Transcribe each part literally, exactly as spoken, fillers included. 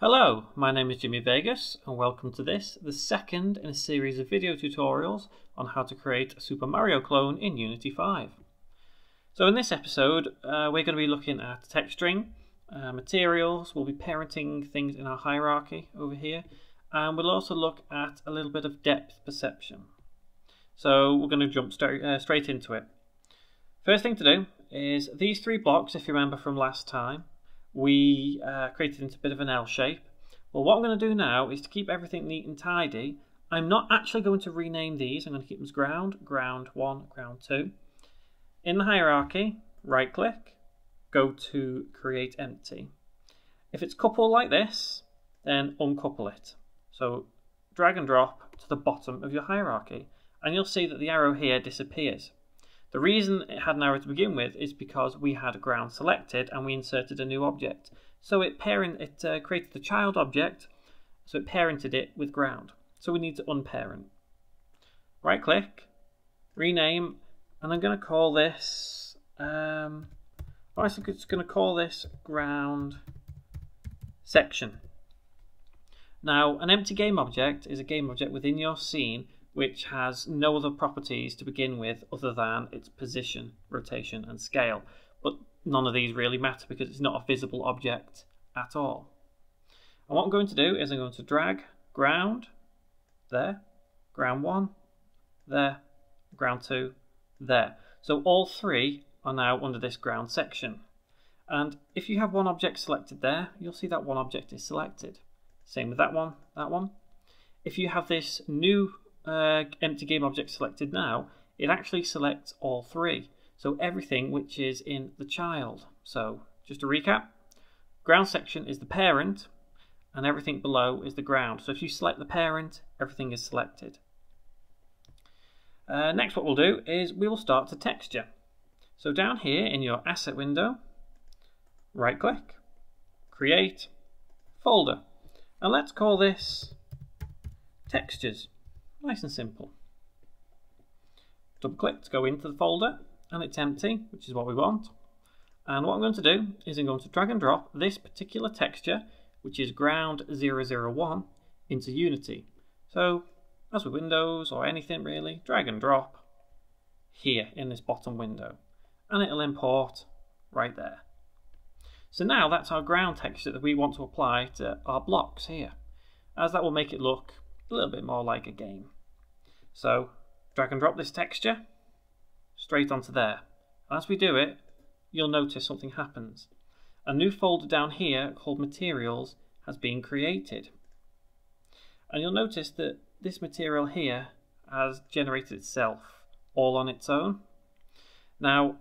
Hello, my name is Jimmy Vegas and welcome to this, the second in a series of video tutorials on how to create a Super Mario clone in Unity five. So in this episode uh, we're going to be looking at texturing, uh, materials, we'll be parenting things in our hierarchy over here, and we'll also look at a little bit of depth perception. So we're going to jump straight, uh, straight into it. First thing to do is these three blocks, if you remember from last time, we uh, created into a bit of an L shape. Well, what I'm going to do now is to keep everything neat and tidy. I'm not actually going to rename these. I'm going to keep them as ground, ground one, ground two. In the hierarchy, right click, go to create empty. If it's coupled like this, then uncouple it. So drag and drop to the bottom of your hierarchy, and you'll see that the arrow here disappears. The reason it had an arrow to begin with is because we had ground selected and we inserted a new object. So it, parent, it uh, created the child object, so it parented it with ground. So we need to unparent. Right click, rename, and I'm going to call this, um, I'm just going to call this ground section. Now, an empty game object is a game object within your scene which has no other properties to begin with other than its position, rotation and scale. But none of these really matter because it's not a visible object at all. And what I'm going to do is I'm going to drag ground there, ground one, there, ground two, there. So all three are now under this ground section. And if you have one object selected there, you'll see that one object is selected. Same with that one, that one. If you have this new Uh, empty game object selected now, it actually selects all three, so everything which is in the child. So just to recap, ground section is the parent and everything below is the ground. So if you select the parent, everything is selected. Uh, next what we'll do is we will start to texture. So down here in your asset window, right click, create folder, and let's call this textures. Nice and simple. Double click to go into the folder, and it's empty, which is what we want. And what I'm going to do is I'm going to drag and drop this particular texture, which is ground zero zero one, into Unity. So as with Windows or anything really, drag and drop here in this bottom window, and it'll import right there. So now that's our ground texture that we want to apply to our blocks here, as that will make it look a little bit more like a game. So drag and drop this texture straight onto there. As we do it, you'll notice something happens. A new folder down here called Materials has been created. And you'll notice that this material here has generated itself all on its own. Now,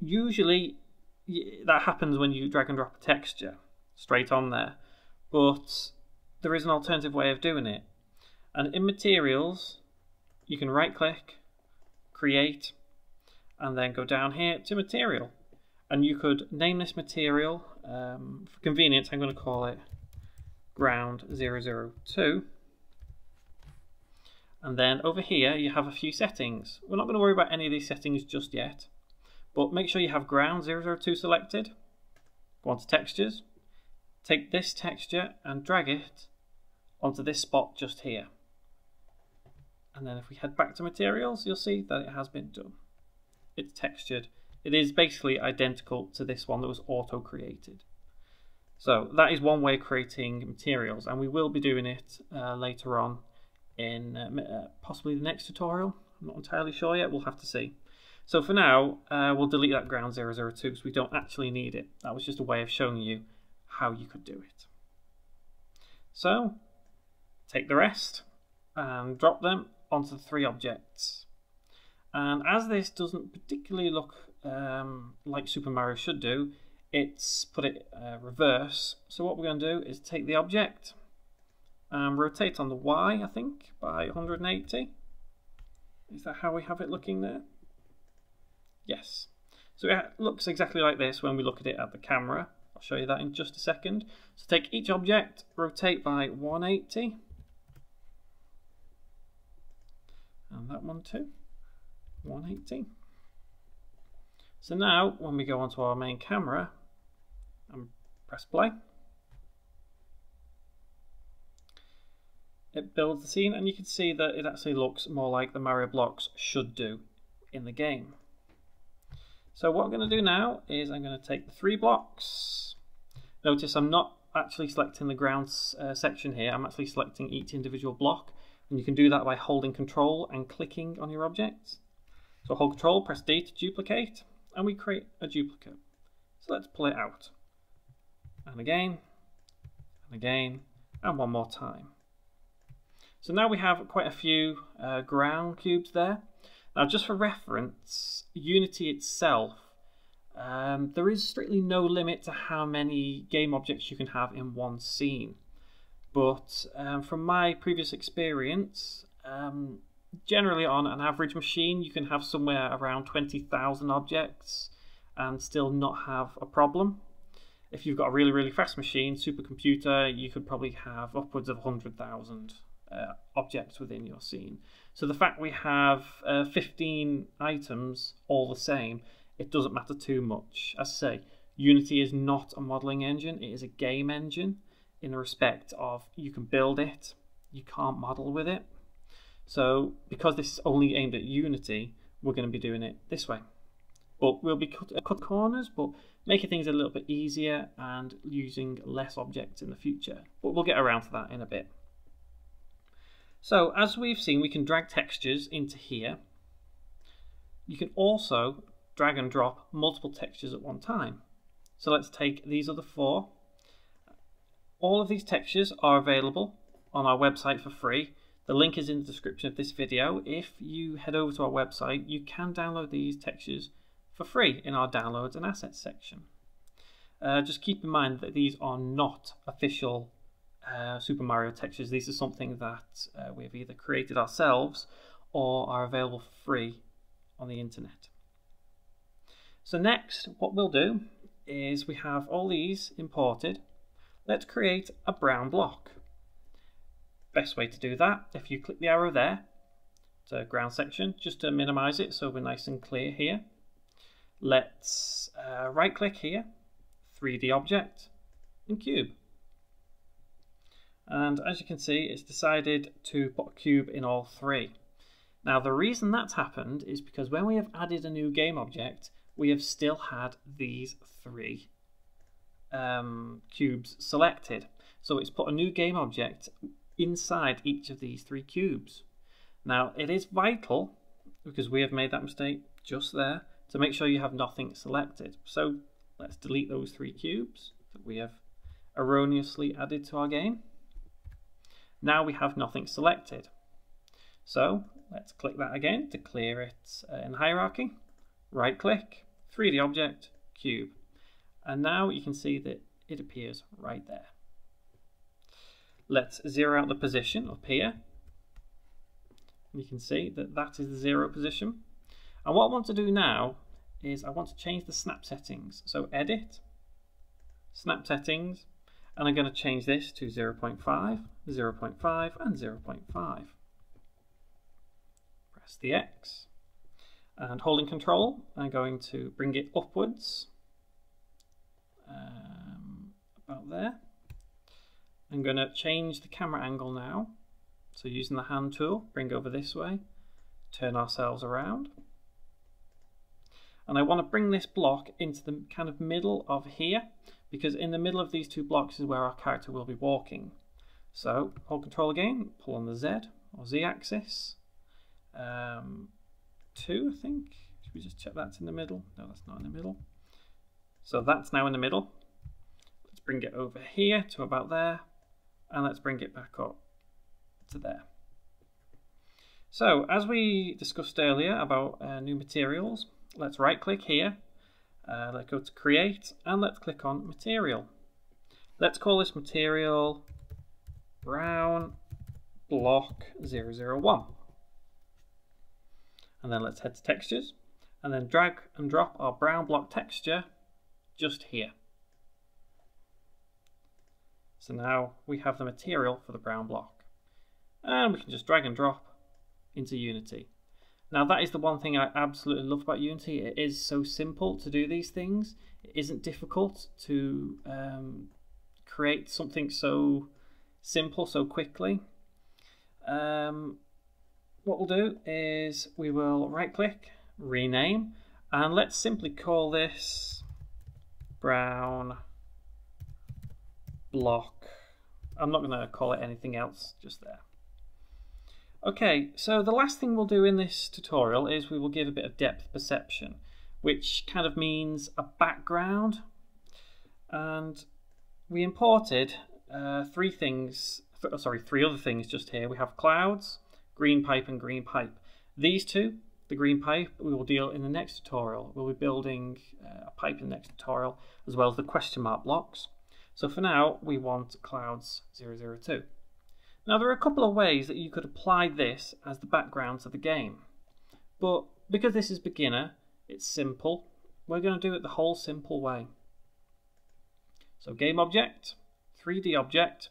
usually that happens when you drag and drop a texture straight on there, but there is an alternative way of doing it. And in Materials, you can right click, create, and then go down here to Material. And you could name this material, um, for convenience I'm going to call it ground zero zero two. And then over here you have a few settings. We're not going to worry about any of these settings just yet, but make sure you have ground zero zero two selected. Go on to Textures. Take this texture and drag it onto this spot just here. And then if we head back to Materials, you'll see that it has been done. It's textured. It is basically identical to this one that was auto-created. So that is one way of creating materials, and we will be doing it uh, later on in um, uh, possibly the next tutorial. I'm not entirely sure yet, we'll have to see. So for now, uh, we'll delete that ground zero zero two because we don't actually need it. That was just a way of showing you how you could do it. So take the rest and drop them onto the three objects. And as this doesn't particularly look um, like Super Mario should do, it's put it uh, reverse. So what we're going to do is take the object and rotate on the Y, I think, by one hundred eighty. Is that how we have it looking there? Yes. So it looks exactly like this when we look at it at the camera. I'll show you that in just a second. So take each object, rotate by one eighty. And that one too, one eighty. So now when we go onto our main camera and press play, it builds the scene, and you can see that it actually looks more like the Mario blocks should do in the game. So what I'm going to do now is I'm going to take the three blocks. Notice I'm not actually selecting the ground uh, section here, I'm actually selecting each individual block, and you can do that by holding control and clicking on your object. So hold control, press D to duplicate, and we create a duplicate. So let's pull it out. And again, and again, and one more time. So now we have quite a few uh, ground cubes there. Now just for reference, Unity itself, um, there is strictly no limit to how many game objects you can have in one scene. But um, from my previous experience, um, generally on an average machine you can have somewhere around twenty thousand objects and still not have a problem. If you've got a really really fast machine, supercomputer, you could probably have upwards of one hundred thousand uh, objects within your scene. So the fact we have uh, fifteen items all the same, it doesn't matter too much. As I say, Unity is not a modeling engine, it is a game engine in the respect of you can build it, you can't model with it. So because this is only aimed at Unity, we're going to be doing it this way. But we'll be cut, cut corners, but making things a little bit easier and using less objects in the future. But we'll get around to that in a bit. So as we've seen, we can drag textures into here. You can also drag and drop multiple textures at one time. So let's take these other four. All of these textures are available on our website for free. The link is in the description of this video. If you head over to our website, you can download these textures for free in our downloads and assets section. Uh, just keep in mind that these are not official uh, Super Mario textures. These are something that uh, we have either created ourselves or are available for free on the internet. So next, what we'll do is we have all these imported. Let's create a brown block. Best way to do that, if you click the arrow there to ground section, just to minimize it so we're nice and clear here. Let's uh, right click here, three D object and cube. And as you can see, it's decided to put a cube in all three. Now the reason that's happened is because when we have added a new game object, we have still had these three um, cubes selected. So it's put a new game object inside each of these three cubes. Now it is vital, because we have made that mistake just there, to make sure you have nothing selected. So let's delete those three cubes that we have erroneously added to our game. Now we have nothing selected. So let's click that again to clear it in hierarchy. Right click, three D object, cube. And now you can see that it appears right there. Let's zero out the position up here. You can see that that is the zero position. And what I want to do now is I want to change the snap settings. So edit, snap settings, and I'm going to change this to zero point five, zero point five, and zero point five. Press the X. And holding control, I'm going to bring it upwards, um, about there. I'm going to change the camera angle now. So using the hand tool, bring over this way, turn ourselves around. And I want to bring this block into the kind of middle of here, because in the middle of these two blocks is where our character will be walking. So hold control again, pull on the Z or Z axis. Um, two, I think. Should we just check that's in the middle? No, that's not in the middle. So that's now in the middle. Let's bring it over here to about there. And let's bring it back up to there. So as we discussed earlier about uh, new materials, let's right click here, uh, let's go to create, and let's click on material. Let's call this material brown block zero zero one. And then let's head to textures, and then drag and drop our brown block texture just here. So now we have the material for the brown block. And we can just drag and drop into Unity. Now that is the one thing I absolutely love about Unity. It is so simple to do these things. It isn't difficult to um, create something so simple so quickly. Um, what we'll do is we will right click, rename, and let's simply call this brown block. I'm not going to call it anything else, just there. Okay, so the last thing we'll do in this tutorial is we will give a bit of depth perception, which kind of means a background. And we imported uh, three things, th sorry, three other things just here. We have clouds, green pipe, and green pipe. These two, the green pipe, we will deal in the next tutorial. We'll be building uh, a pipe in the next tutorial, as well as the question mark blocks. So for now, we want clouds zero zero two. Now there are a couple of ways that you could apply this as the background to the game. But because this is beginner, it's simple, we're going to do it the whole simple way. So game object, three D object,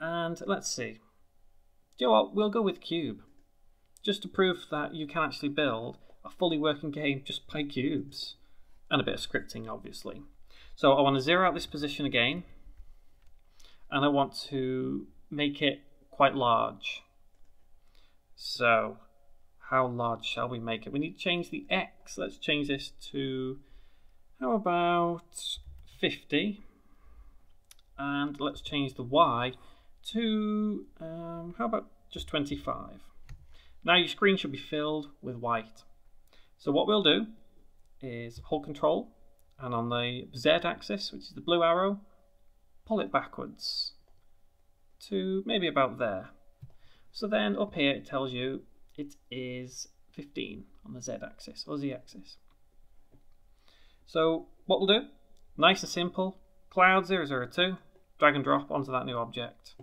and let's see. Do you know what, we'll go with cube. Just to prove that you can actually build a fully working game just by cubes. And a bit of scripting, obviously. So I want to zero out this position again, and I want to make it quite large. So how large shall we make it? We need to change the X. Let's change this to, how about fifty? And let's change the Y to, um, how about just twenty-five? Now your screen should be filled with white. So what we'll do is hold control, and on the Z axis, which is the blue arrow, pull it backwards to maybe about there. So then up here it tells you it is fifteen on the Z axis or Z axis. So what we'll do, nice and simple, cloud zero zero two, drag and drop onto that new object.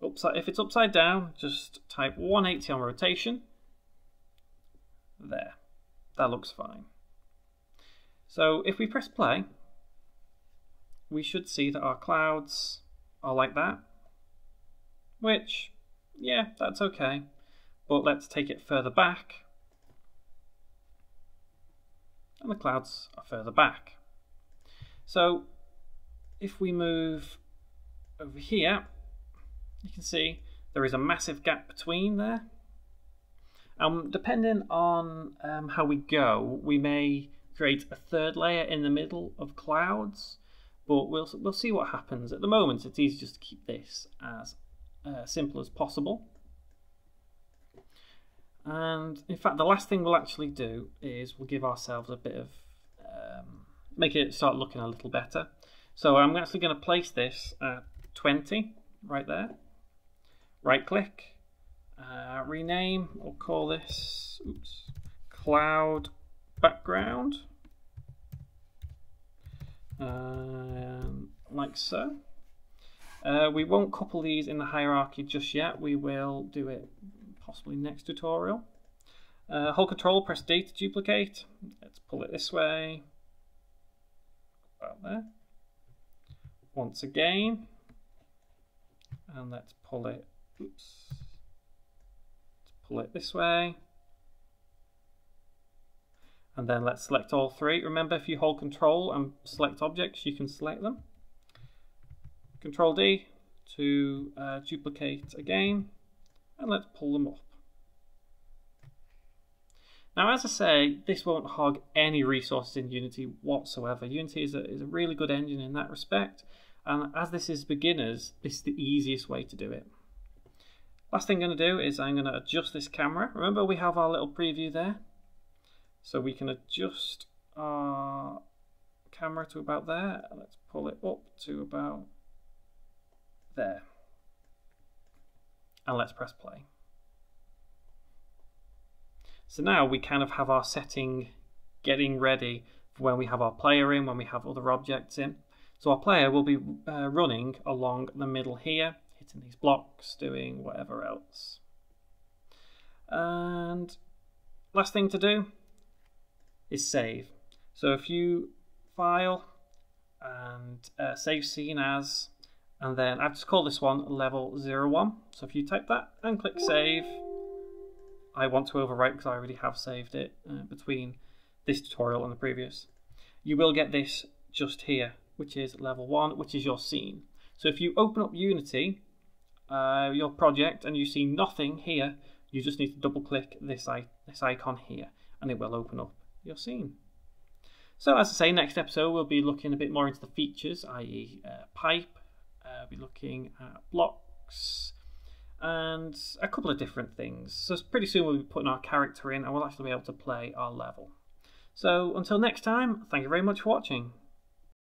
Upside, if it's upside down, just type one eighty on rotation. There, that looks fine. So if we press play, we should see that our clouds are like that, which, yeah, that's okay. But let's take it further back, and the clouds are further back. So if we move over here, you can see there is a massive gap between there. Um, depending on um, how we go, we may create a third layer in the middle of clouds, but we'll, we'll see what happens. At the moment, it's easy just to keep this as uh, simple as possible. And in fact, the last thing we'll actually do is we'll give ourselves a bit of, um, make it start looking a little better. So I'm actually going to place this at twenty, right there. Right click, uh, rename, we'll call this, oops, cloud background. Um, like so. Uh, we won't couple these in the hierarchy just yet. We will do it possibly next tutorial. Uh, hold control, press D to duplicate. Let's pull it this way. About there. Once again. And let's pull it. Oops. Let's pull it this way. And then let's select all three. Remember, if you hold control and select objects, you can select them. Control D to uh, duplicate again, and let's pull them up. Now, as I say, this won't hog any resources in Unity whatsoever. Unity is a, is a really good engine in that respect, and as this is beginners, this is the easiest way to do it. Last thing I'm going to do is I'm going to adjust this camera. Remember, we have our little preview there. So we can adjust our camera to about there. Let's pull it up to about there. And let's press play. So now we kind of have our setting getting ready for when we have our player in, when we have other objects in. So our player will be uh, running along the middle here, hitting these blocks, doing whatever else. And last thing to do is save. So if you file and uh, save scene as, and then I've just called this one level zero one. So if you type that and click save, I want to overwrite because I already have saved it uh, between this tutorial and the previous. You will get this just here, which is level one, which is your scene. So if you open up Unity uh, your project and you see nothing here, you just need to double click this, I this icon here and it will open up your scene. So as I say, next episode we'll be looking a bit more into the features, that is uh, pipe, uh, we'll be looking at blocks and a couple of different things. So pretty soon we'll be putting our character in and we'll actually be able to play our level. So until next time, thank you very much for watching.